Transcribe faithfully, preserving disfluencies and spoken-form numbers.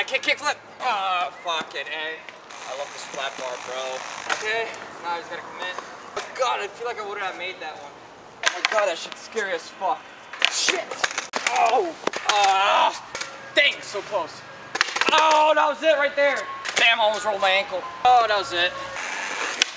on a kick, kick flip. Oh, fucking A. I love this flat bar, bro. Okay, now he's gotta come in. Oh God, I feel like I wouldn't have made that one. Oh my God, that shit's scary as fuck. Shit. Oh. Ah. Uh, dang, so close. Oh, that was it right there. Bam, I almost rolled my ankle. Oh, that was it.